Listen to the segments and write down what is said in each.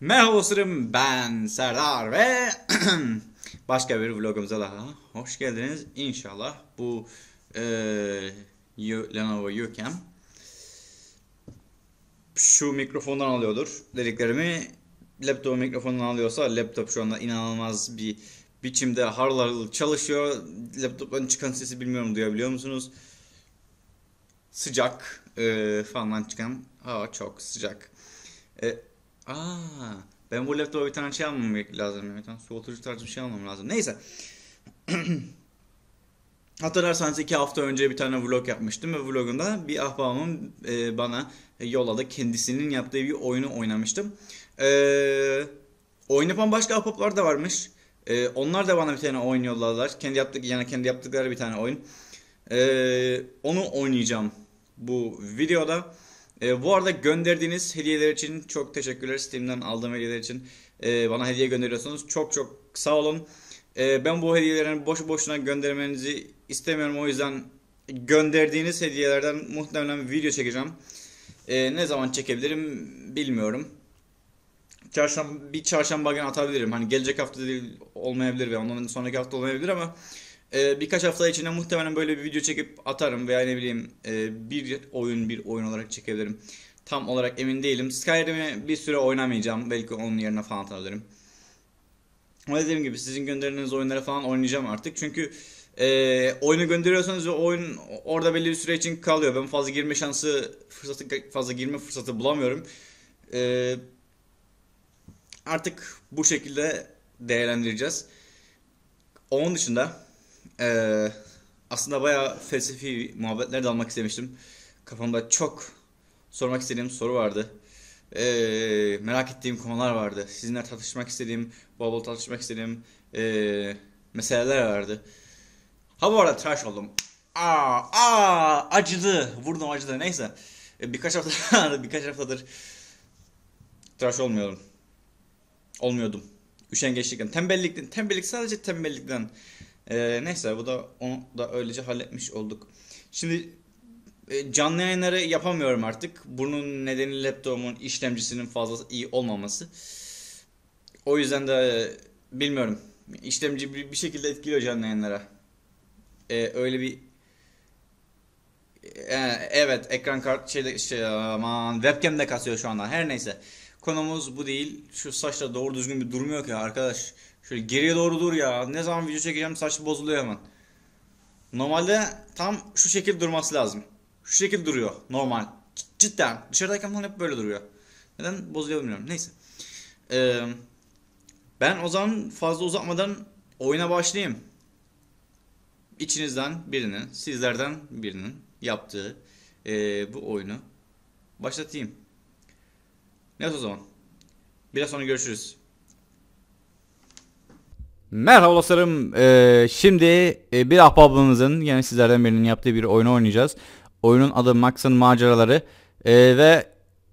Merhaba dostlarım, ben Serdar ve başka bir vlogumuza daha hoş geldiniz. İnşallah bu Lenovo Ucam şu mikrofondan alıyordur dediklerimi. Laptop mikrofondan alıyorsa laptop şu anda inanılmaz bir biçimde harıl harıl çalışıyor. Laptoptan çıkan sesi bilmiyorum, duyabiliyor musunuz? Sıcak fandan çıkan hava çok sıcak. Ben bu laptopa bir tane şey almam lazım. Bir tane soğutucu tarzı bir şey almam lazım. Neyse. Hatırlarsanız 2 hafta önce bir tane vlog yapmıştım ve vlogumda bir ahbabım bana yolladı. Kendisinin yaptığı bir oyunu oynamıştım. Oyun yapan başka ahbaplar da varmış. Onlar da bana bir tane oyun yolladılar. Kendi yaptıkları bir tane oyun. Onu oynayacağım bu videoda. Bu arada gönderdiğiniz hediyeler için çok teşekkürler. Steam'den aldığım hediyeler için bana hediye gönderiyorsunuz. Çok çok sağ olun. Ben bu hediyelerin boşu boşuna göndermenizi istemiyorum. O yüzden gönderdiğiniz hediyelerden muhtemelen video çekeceğim. Ne zaman çekebilirim bilmiyorum. Bir çarşamba günü atabilirim. Hani gelecek hafta değil, olmayabilir ve ondan sonraki hafta olmayabilir ama birkaç hafta içinde muhtemelen böyle bir video çekip atarım veya ne bileyim bir oyun olarak çekebilirim. Tam olarak emin değilim. Skyrim'i bir süre oynamayacağım. Belki onun yerine falan atabilirim. Ama dediğim gibi sizin gönderdiğiniz oyunlara falan oynayacağım artık. Çünkü oyunu gönderiyorsanız ve oyun orada belli bir süre için kalıyor. Ben fazla girme fırsatı bulamıyorum. Artık bu şekilde değerlendireceğiz. Onun dışında aslında bayağı felsefi muhabbetler de almak istemiştim. Kafamda çok sormak istediğim soru vardı. Merak ettiğim konular vardı. Sizinle tartışmak istediğim, meseleler vardı. Ha bu arada tıraş oldum. Acıdı. Vurdum, acıdı. Neyse. Birkaç haftadır tıraş olmuyordum. Üşengeçlikten, tembellik, sadece tembellikten. Neyse, onu da öylece halletmiş olduk. Şimdi canlı yayınları yapamıyorum artık. Bunun nedeni laptopumun işlemcisinin fazla iyi olmaması. O yüzden de bilmiyorum. İşlemci bir şekilde etkiliyor canlı yayınlara. Öyle bir evet, ekran kartı webcam'de kasıyor şu anda. Her neyse. Konumuz bu değil. Şu saçla doğru düzgün bir durmuyor ki arkadaş. Şöyle geriye doğru dur ya. Ne zaman video çekeceğim saç bozuluyor hemen. Normalde tam şu şekil durması lazım. Şu şekil duruyor. Normal. Cidden. Dışarıdayken falan hep böyle duruyor. Neden bozuluyor bilmiyorum. Neyse. Ben o zaman fazla uzatmadan oyuna başlayayım. İçinizden birinin, sizlerden birinin yaptığı bu oyunu başlatayım. Neyse o zaman. Biraz sonra görüşürüz. Merhaba dostlarım. Şimdi bir ahbabımızın, yani sizlerden birinin yaptığı bir oyunu oynayacağız. Oyunun adı Max'ın Maceraları. Ve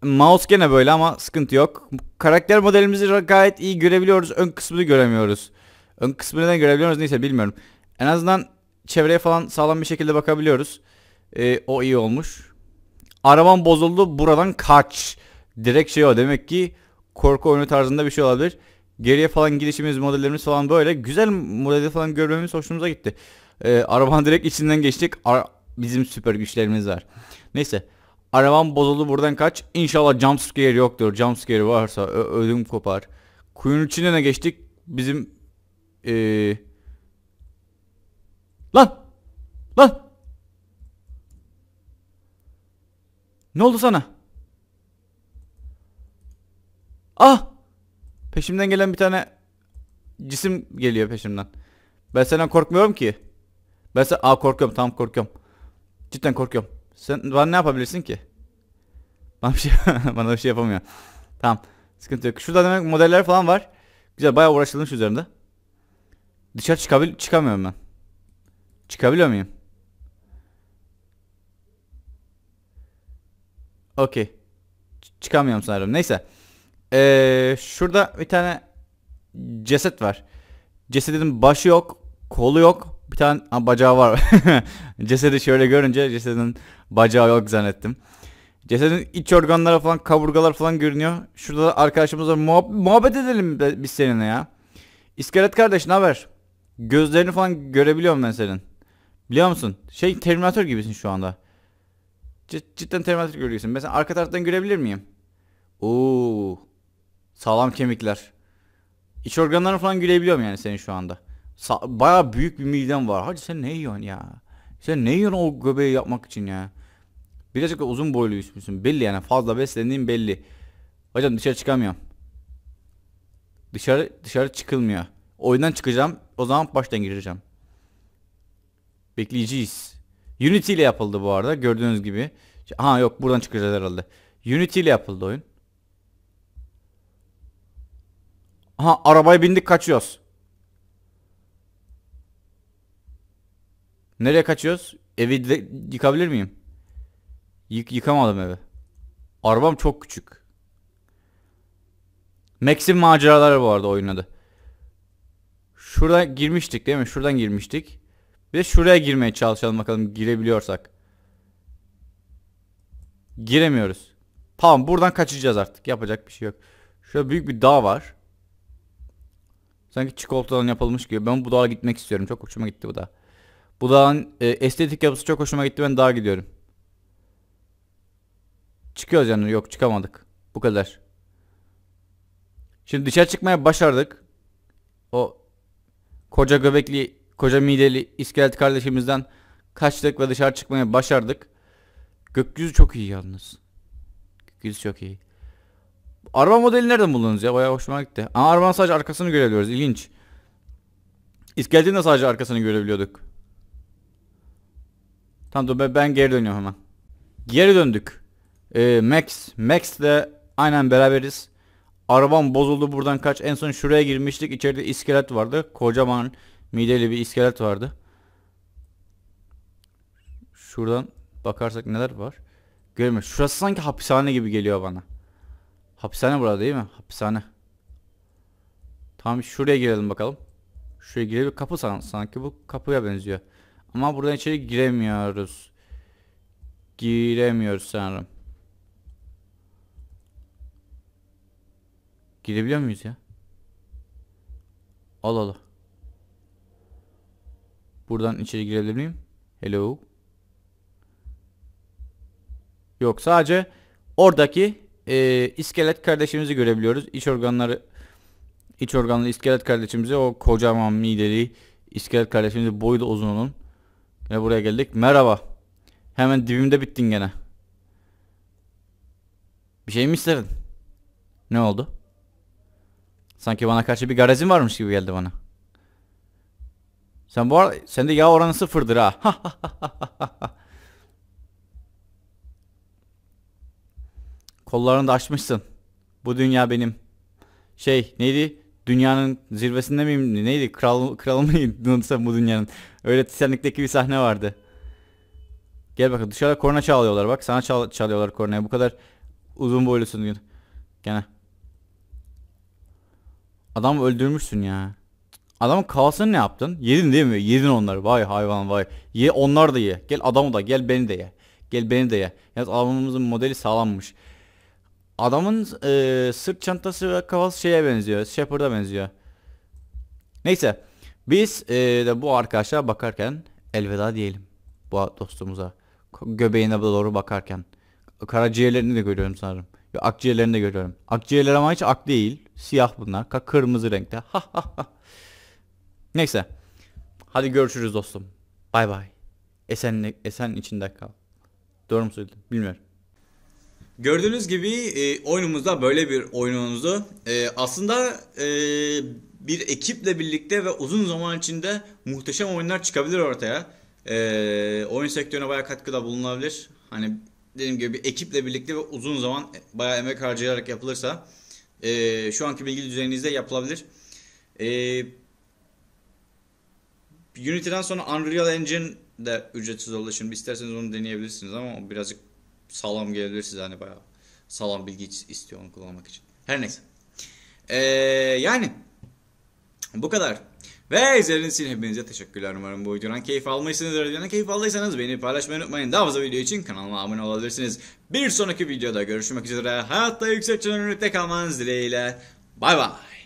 mouse gene böyle ama sıkıntı yok. Karakter modelimizi gayet iyi görebiliyoruz. Ön kısmını göremiyoruz. Ön kısmını neden görebiliyoruz neyse bilmiyorum. En azından çevreye falan sağlam bir şekilde bakabiliyoruz. O iyi olmuş. Arabam bozuldu, buradan kaç. Direkt şey o, demek ki korku oyunu tarzında bir şey olabilir. Geriye falan gidişimiz, modellerimiz falan böyle. Güzel modeli falan görmemiz hoşumuza gitti. Arabanın direkt içinden geçtik. Bizim süper güçlerimiz var. Neyse. Araban bozuldu, buradan kaç. İnşallah jumpscare yoktur. Jumpscare varsa ödüm kopar. Kuyunun içinden de geçtik. Bizim Lan! Ne oldu sana? Ah! Peşimden gelen bir tane cisim geliyor peşimden. Ben senden korkmuyorum ki. Korkuyorum, tamam, korkuyorum. Cidden korkuyorum. Sen bana ne yapabilirsin ki? Bana bir şey yapamıyor. Tamam, sıkıntı yok. Şurada demek modeller falan var. Güzel, bayağı uğraşılmış üzerinde. Dışarı çıkamıyorum ben. Çıkabiliyor muyum? Okey. Çıkamıyorum sanırım. Neyse. Şurada bir tane ceset var. Cesedin başı yok, kolu yok, bir tane bacağı var. Cesedi şöyle görünce cesedin bacağı yok zannettim. Cesedin iç organları falan, kaburgalar falan görünüyor. Şurada da arkadaşımızla muhabbet edelim de biz seninle ya. İskelet kardeş, ne haber? Gözlerini falan görebiliyorum ben senin. Biliyor musun? Şey, Terminator gibisin şu anda. Cidden Terminator görüyorsun. Mesela arka taraftan görebilir miyim? Oo, sağlam kemikler. İç organlarını falan görebiliyorum yani senin şu anda. Bayağı büyük bir midem var. Hacı sen ne yiyorsun ya? Sen ne yiyorsun o göbeği yapmak için ya? Birazcık da uzun boylu üstmüşsün. Belli yani, fazla beslendiğin belli. Hocam dışarı çıkamıyorum. Dışarı çıkılmıyor. Oyundan çıkacağım. O zaman baştan gireceğim. Bekleyeceğiz. Unity ile yapıldı bu arada. Gördüğünüz gibi. Ha yok, buradan çıkacağız herhalde. Unity ile yapıldı oyun. Aha, arabaya bindik, kaçıyoruz. Nereye kaçıyoruz? Evi de yıkabilir miyim? Yıkamadım evi. Arabam çok küçük. Max'ın maceraları bu arada oyunun adı. Şuradan girmiştik değil mi? Şuradan girmiştik. Bir de şuraya girmeye çalışalım bakalım, girebiliyorsak. Giremiyoruz. Tamam, buradan kaçacağız artık. Yapacak bir şey yok. Şöyle büyük bir dağ var. Sanki çikolatadan yapılmış gibi. Ben bu dağa gitmek istiyorum. Çok hoşuma gitti bu dağ. Bu dağın estetik yapısı çok hoşuma gitti. Ben dağa gidiyorum. Çıkıyoruz yani. Yok, çıkamadık. Bu kadar. Şimdi dışarı çıkmaya başardık. O koca göbekli, koca mideli iskelet kardeşimizden kaçtık ve dışarı çıkmaya başardık. Gökyüzü çok iyi yalnız. Gökyüzü çok iyi. Araba modeli nereden buldunuz ya? Bayağı hoşuma gitti. Ama arabanın sadece arkasını görebiliyoruz. İlginç. İskeletin de sadece arkasını görebiliyorduk. Tamam dur, ben geri dönüyorum hemen. Geri döndük. Max ile aynen beraberiz. Arabam bozuldu, buradan kaç. En son şuraya girmiştik. İçeride iskelet vardı. Kocaman mideli bir iskelet vardı. Şuradan bakarsak neler var? Görmüyoruz. Şurası sanki hapishane gibi geliyor bana. Hapishane burada değil mi? Hapishane. Tamam, şuraya girelim bakalım. Şuraya girelim. Kapı sanki bu kapıya benziyor. Ama buradan içeri giremiyoruz. Giremiyoruz sanırım. Girebiliyor muyuz ya? Allah Allah. Buradan içeri girebilir miyim? Hello. Yok, sadece oradaki iskelet kardeşimizi görebiliyoruz. İç organlı iskelet kardeşimizi, o kocaman mideli iskelet kardeşimizi, boyu da uzun olun. Yine buraya geldik. Merhaba. Hemen dibimde bittin gene. Bir şey mi istedin? Ne oldu? Sanki bana karşı bir garezin varmış gibi geldi bana. Sen bu arada, sende yağ oranı sıfırdır ha. Kollarını da açmışsın. Bu dünya benim. Şey neydi? Dünyanın zirvesinde miyim? Neydi? Kral mıydı sen bu dünyanın? Öyle Titanik'teki bir sahne vardı. Gel bakalım, dışarıda korna çalıyorlar bak. Sana çalıyorlar kornayı. Bu kadar uzun boylusun diyor. Gene. Adam öldürmüşsün ya. Adamın kafasını ne yaptın? Yedin değil mi? Yedin onları. Vay hayvan vay. Ye onlar da ye. Gel adamı da, gel beni de ye. Gel beni de ye. Yalnız adamımızın modeli sağlammış. Adamın sırt çantası ve kafası şeye benziyor. Shepherd'a benziyor. Neyse. Biz de bu arkadaşa bakarken elveda diyelim. Bu dostumuza. Göbeğine doğru bakarken. Karaciğerlerini de görüyorum sanırım. Yok, akciğerlerini de görüyorum. Akciğerler ama hiç ak değil. Siyah bunlar. Kırmızı renkte. Neyse. Hadi görüşürüz dostum. Bay bay. Esen içinde kal. Doğru mu söyledim? Bilmiyorum. Gördüğünüz gibi oyunumuzda böyle bir oyunumuzu aslında bir ekiple birlikte ve uzun zaman içinde muhteşem oyunlar çıkabilir ortaya. Oyun sektörüne bayağı katkıda bulunabilir. Hani dediğim gibi bir ekiple birlikte ve uzun zaman bayağı emek harcayarak yapılırsa şu anki bilgi düzeninizde yapılabilir. Unity'den sonra Unreal Engine de ücretsiz olduğu için isterseniz onu deneyebilirsiniz ama birazcık sağlam gelebilir size, hani bayağı sağlam bilgi istiyor onu kullanmak için. Her neyse. Yani bu kadar. Ve izlediğiniz için hepinize teşekkürler. Umarım bu videodan keyif almışsınızdır. Videodan keyif aldıysanız beni paylaşmayı unutmayın. Daha fazla video için kanalıma abone olabilirsiniz. Bir sonraki videoda görüşmek üzere. Hayatta yüksek çözünürlükte kalmanız dileğiyle. Bay bay.